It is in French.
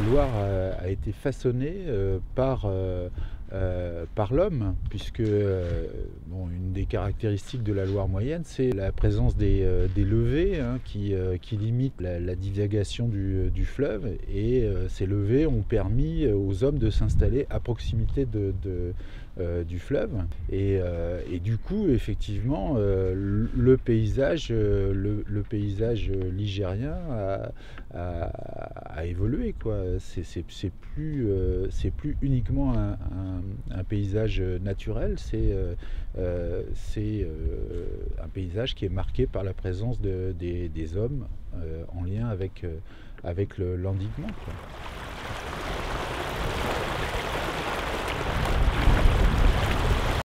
la Loire a été façonnée par l'homme, puisque bon, une des caractéristiques de la Loire moyenne, c'est la présence des levées hein, qui limitent la divagation du fleuve, et ces levées ont permis aux hommes de s'installer à proximité du fleuve, et du coup effectivement le paysage ligérien a évolué, quoi. C'est plus uniquement un paysage naturel, c'est un paysage qui est marqué par la présence des hommes en lien avec l'endiguement, quoi.